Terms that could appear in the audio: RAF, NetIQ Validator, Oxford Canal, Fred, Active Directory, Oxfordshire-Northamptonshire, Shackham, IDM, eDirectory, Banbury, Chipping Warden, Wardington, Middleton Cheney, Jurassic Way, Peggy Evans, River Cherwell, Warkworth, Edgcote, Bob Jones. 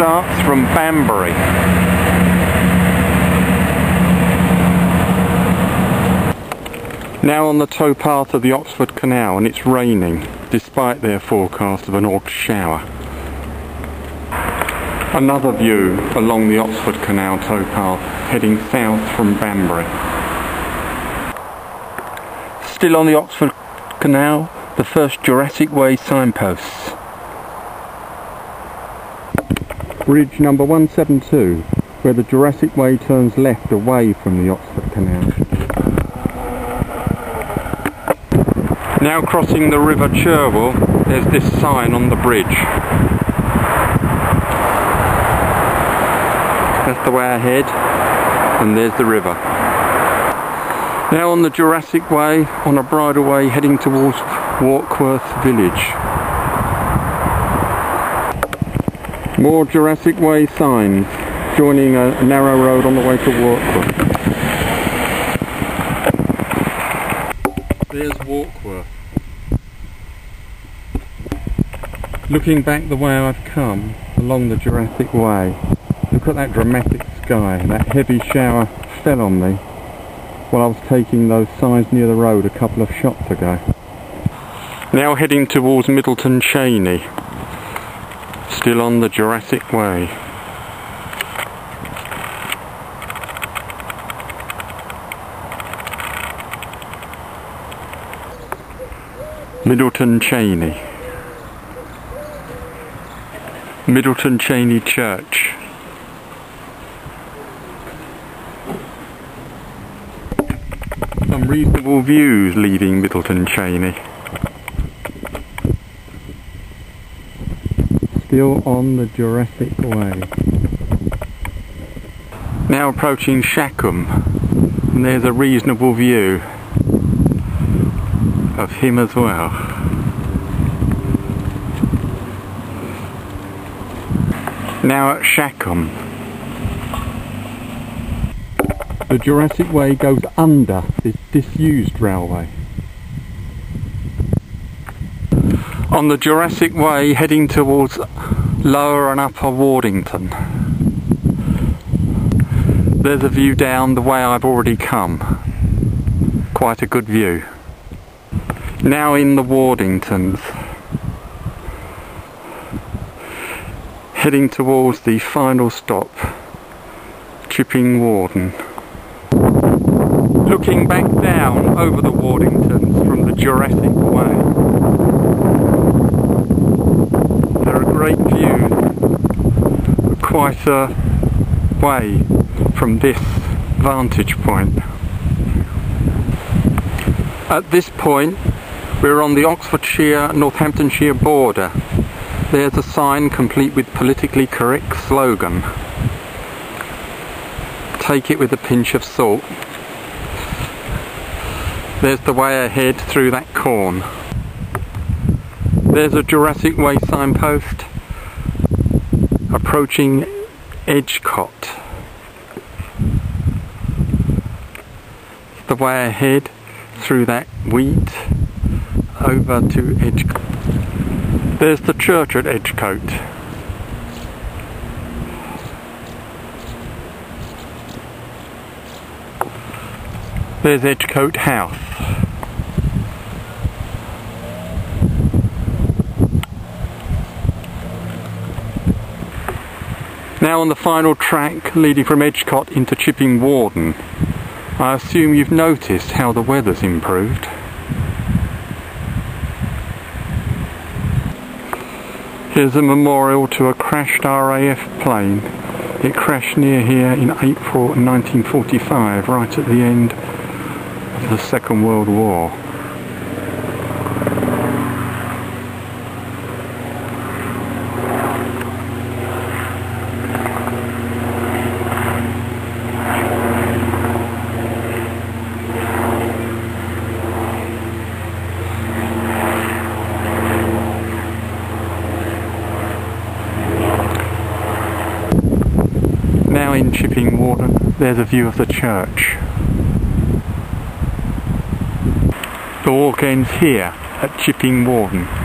starts from Banbury. Now on the towpath of the Oxford Canal, and it's raining, despite their forecast of an odd shower. Another view along the Oxford Canal towpath, heading south from Banbury. Still on the Oxford Canal, the first Jurassic Way signposts. Bridge number 172, where the Jurassic Way turns left away from the Oxford Canal. Now crossing the River Cherwell, there's this sign on the bridge. That's the way ahead, and there's the river. Now on the Jurassic Way, on a bridleway heading towards Warkworth village. More Jurassic Way signs, joining a narrow road on the way to Warkworth. There's Warkworth. Looking back the way I've come, along the Jurassic Way, look at that dramatic sky. That heavy shower fell on me while I was taking those signs near the road a couple of shots ago. Now heading towards Middleton Cheney. Still on the Jurassic Way. Middleton Cheney. Middleton Cheney Church. Some reasonable views leaving Middleton Cheney. Still on the Jurassic Way. Now approaching Shackham, and there's a reasonable view of him as well. Now at Shackham. The Jurassic Way goes under this disused railway. On the Jurassic Way, heading towards Lower and Upper Wardington. There's a view down the way I've already come. Quite a good view. Now in the Wardingtons. Heading towards the final stop, Chipping Warden. Looking back down over the Wardingtons from the Jurassic Way. Great view, quite a way from this vantage point. At this point we're on the Oxfordshire-Northamptonshire border. There's a sign complete with politically correct slogan. Take it with a pinch of salt. There's the way ahead through that corn. There's a Jurassic Way signpost approaching Edgcote. The way ahead through that wheat over to Edgcote. There's the church at Edgcote. There's Edgcote House. Now on the final track leading from Edgcote into Chipping Warden. I assume you've noticed how the weather's improved. Here's a memorial to a crashed RAF plane. It crashed near here in April 1945, right at the end of the Second World War. In Chipping Warden, there's a view of the church. The walk ends here at Chipping Warden.